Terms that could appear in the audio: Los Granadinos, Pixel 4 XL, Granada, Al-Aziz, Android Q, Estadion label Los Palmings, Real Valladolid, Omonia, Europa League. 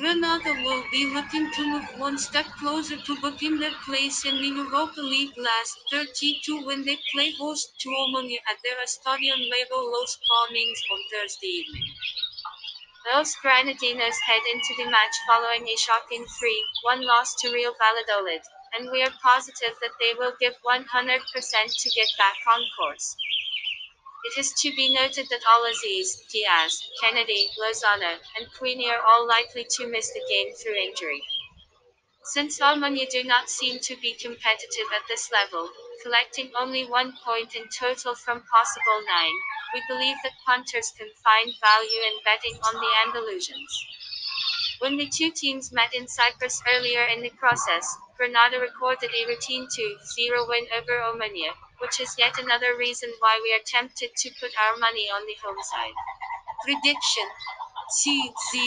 Granada will be looking to move one step closer to booking their place in the Europa League last 32 when they play host to Omonia at their Estadion label Los Palmings on Thursday evening. Los Granadinos head into the match following a shocking 3-1 loss to Real Valladolid, and we are positive that they will give 100% to get back on course. It is to be noted that Al-Aziz, Diaz, Kennedy, Lozano, and Queenie are all likely to miss the game through injury. Since Omonia do not seem to be competitive at this level, collecting only 1 point in total from possible 9, we believe that punters can find value in betting on the Andalusians. When the two teams met in Cyprus earlier in the process, Granada recorded a routine 2-0 win over Omonia, which is yet another reason why we are tempted to put our money on the home side. Prediction: 2-0.